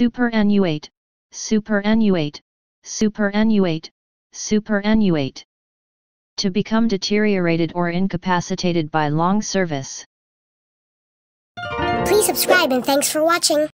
Superannuate, superannuate, superannuate, superannuate. To become deteriorated or incapacitated by long service. Please subscribe and thanks for watching.